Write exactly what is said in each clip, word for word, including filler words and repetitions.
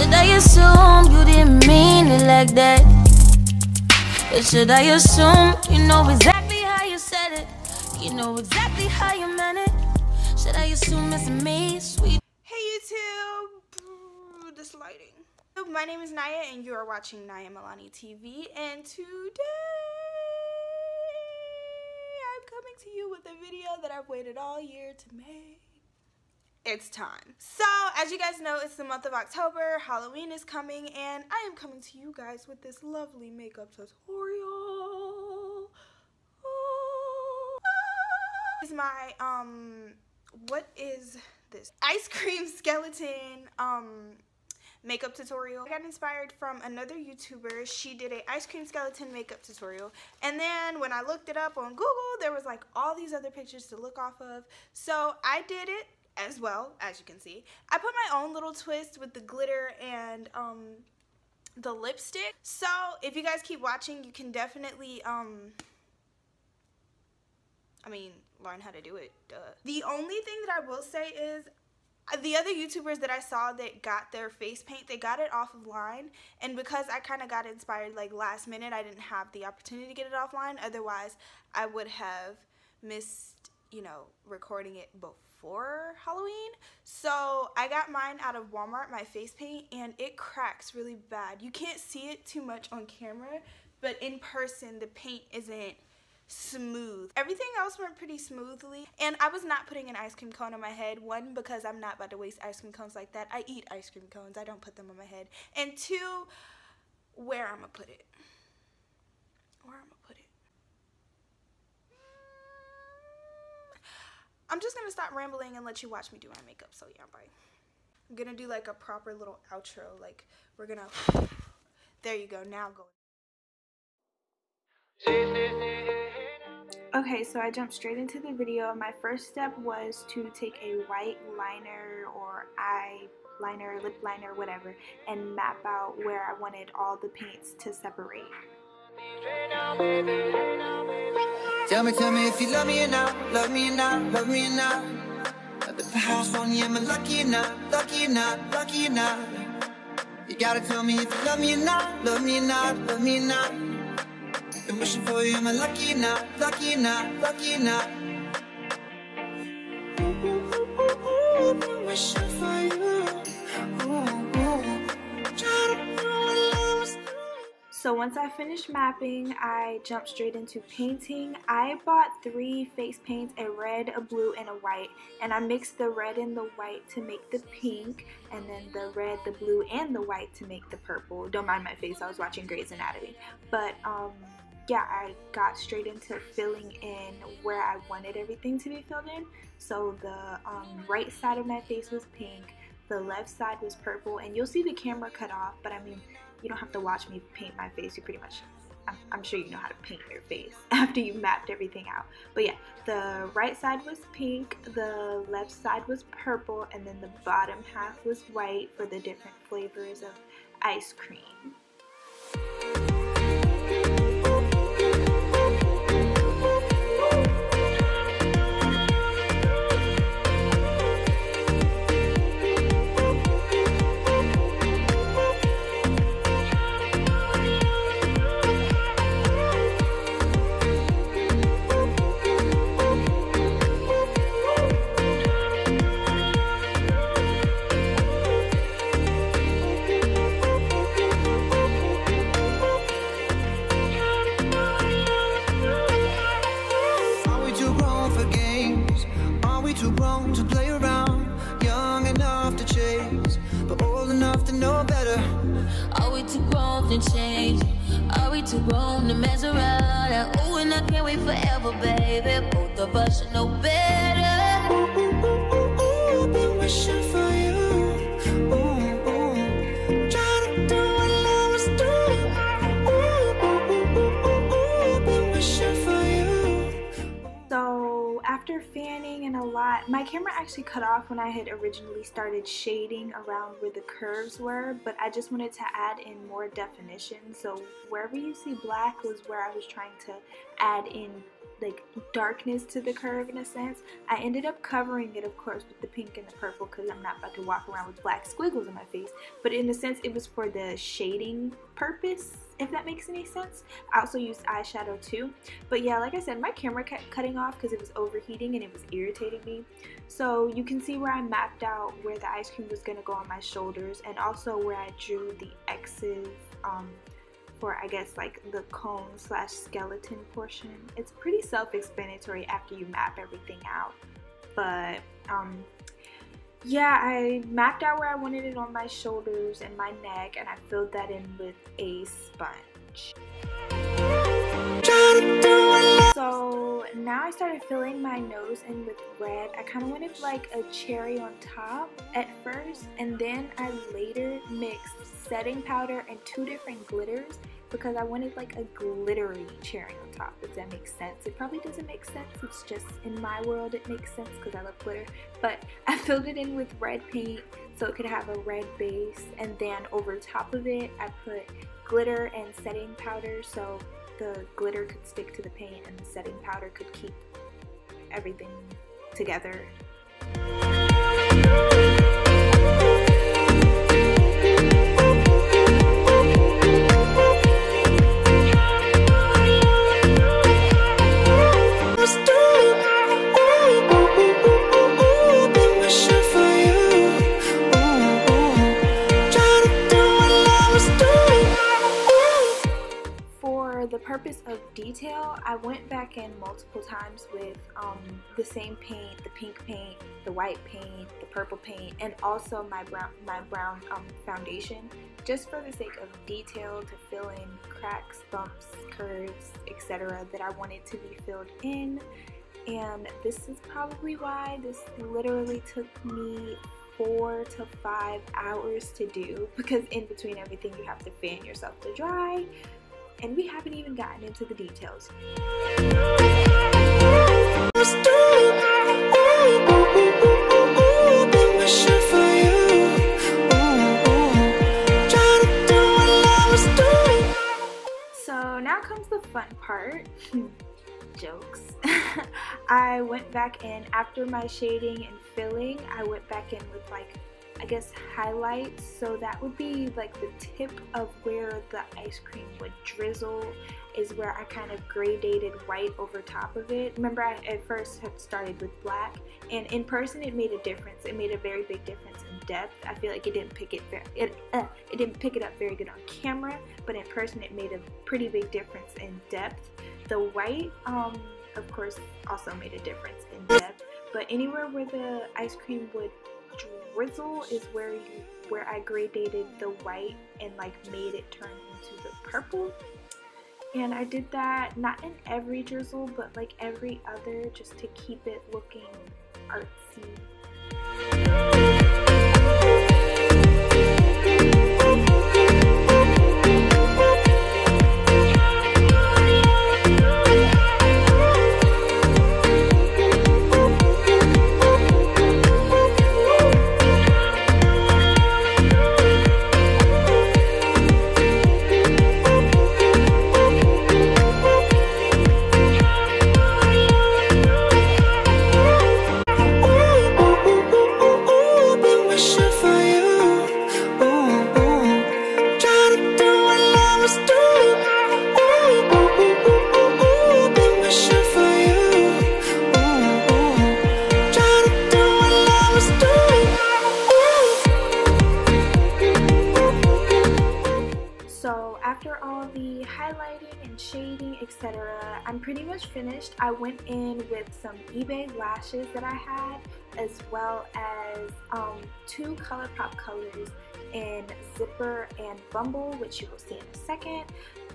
Should I assume you didn't mean it like that? Or should I assume you know exactly how you said it? You know exactly how you meant it? Should I assume it's me, sweet? Hey YouTube, this lighting. My name is Naya and you are watching Naya Milani T V, and today I'm coming to you with a video that I've waited all year to make. It's time. So as you guys know, it's the month of October, Halloween is coming, and I am coming to you guys with this lovely makeup tutorial. Oh. This is my, um, what is this? Ice cream skeleton, um, makeup tutorial. I got inspired from another YouTuber. She did a ice cream skeleton makeup tutorial, and then when I looked it up on Google, there was like all these other pictures to look off of, so I did it as well. As you can see, I put my own little twist with the glitter and um, the lipstick, so if you guys keep watching, you can definitely um, I mean learn how to do it. Duh. The only thing that I will say is the other YouTubers that I saw that got their face paint, they got it offline, and because I kind of got inspired like last minute, I didn't have the opportunity to get it offline. Otherwise, I would have missed, you know, recording it before Halloween. So I got mine out of Walmart, my face paint, and it cracks really bad. You can't see it too much on camera, but in person, the paint isn't smooth. Everything else went pretty smoothly, and I was not putting an ice cream cone on my head. One, because I'm not about to waste ice cream cones like that. I eat ice cream cones, I don't put them on my head. And two, where I'm gonna put it. Where I'm gonna put it. I'm just gonna stop rambling and let you watch me do my makeup. So yeah, bye. I'm gonna do like a proper little outro. Like we're gonna, there you go, now go. Okay, so I jumped straight into the video. My first step was to take a white liner or eyeliner, lip liner, whatever, and map out where I wanted all the paints to separate. Tell me, tell me if you love me or not, love me or not, love me or not. At the house on you, am I lucky or not, lucky or not, lucky or not? You gotta tell me if you love me or not, love me or not, love me or not. I'm wishing for you, am I lucky now, lucky now, lucky now. I'm wishing for you. So once I finished mapping, I jumped straight into painting. I bought three face paints, a red, a blue, and a white. And I mixed the red and the white to make the pink, and then the red, the blue, and the white to make the purple. Don't mind my face, I was watching Grey's Anatomy. But um, yeah, I got straight into filling in where I wanted everything to be filled in. So the um, right side of my face was pink, the left side was purple, and you'll see the camera cut off, but I mean, you don't have to watch me paint my face. You pretty much, I'm, I'm sure you know how to paint your face after you mapped everything out. But yeah, the right side was pink, the left side was purple, and then the bottom half was white for the different flavors of ice cream. My camera actually cut off when I had originally started shading around where the curves were, but I just wanted to add in more definition. So wherever you see black was where I was trying to add in like darkness to the curve in a sense. I ended up covering it, of course, with the pink and the purple because I'm not about to walk around with black squiggles on my face, but in a sense it was for the shading purpose, if that makes any sense. I also used eyeshadow too. But yeah, like I said, my camera kept cutting off because it was overheating and it was irritating me. So you can see where I mapped out where the ice cream was going to go on my shoulders, and also where I drew the X's um, for, I guess, like the cone slash skeleton portion. It's pretty self-explanatory after you map everything out. But um, yeah, I mapped out where I wanted it on my shoulders and my neck, and I filled that in with a sponge. So now I started filling my nose in with red. I kind of wanted like a cherry on top at first, and then I later mixed setting powder and two different glitters because I wanted like a glittery cherry on top, if that makes sense. It probably doesn't make sense, it's just in my world it makes sense because I love glitter. But I filled it in with red paint so it could have a red base, and then over top of it I put glitter and setting powder so the glitter could stick to the paint and the setting powder could keep everything together. Purpose of detail, I went back in multiple times with um, the same paint, the pink paint, the white paint, the purple paint, and also my brown my brown um, foundation, just for the sake of detail, to fill in cracks, bumps, curves, et cetera that I wanted to be filled in. And this is probably why this literally took me four to five hours to do, because in between everything you have to fan yourself to dry. And we haven't even gotten into the details. So now comes the fun part. Jokes. I went back in after my shading and filling. I went back in with like, I guess, highlights, so that would be like the tip of where the ice cream would drizzle, is where I kind of gradated white over top of it. Remember, I at first had started with black, and in person it made a difference. It made a very big difference in depth. I feel like it didn't pick it it, uh, it didn't pick it up very good on camera, but in person it made a pretty big difference in depth. The white um of course also made a difference in depth, but anywhere where the ice cream would drizzle is where you where I gradated the white and like made it turn into the purple. And I did that not in every drizzle, but like every other, just to keep it looking artsy. I'm pretty much finished. I went in with some eBay lashes that I had, as well as um, two ColourPop colors in Zipper and Bumble, which you will see in a second.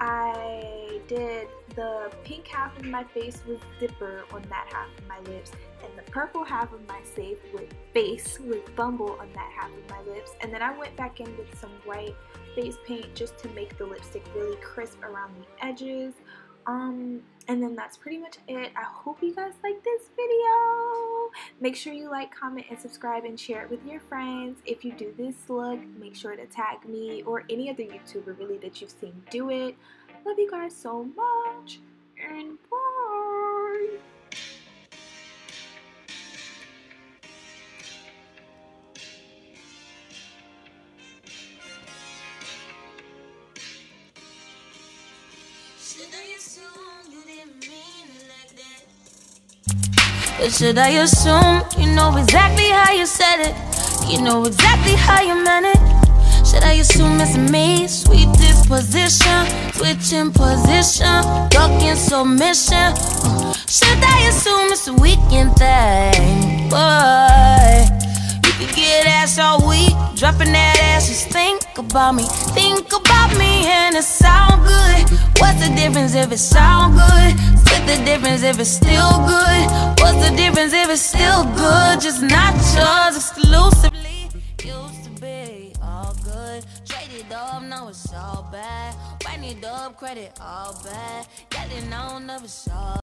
I did the pink half of my face with Zipper on that half of my lips, and the purple half of my face with, face with Bumble on that half of my lips. And then I went back in with some white face paint just to make the lipstick really crisp around the edges. Um, and then that's pretty much it. I hope you guys like this video. Make sure you like, comment, and subscribe, and share it with your friends. If you do this look, make sure to tag me or any other YouTuber really that you've seen do it. Love you guys so much, and bye! But should I assume you know exactly how you said it? You know exactly how you meant it? Should I assume it's me? Sweet disposition, switching position, ducking submission. Should I assume it's a weekend thing? Boy, you could get ass all week, dropping that ass. Just think about me, think about me, and it sound good. What's the difference if it sound good? Split the difference if it's still good. What's the difference if it's still good? Just not yours exclusively. Used to be all good. Traded up, now it's all bad. Winded up, credit all bad. Getting on, never saw.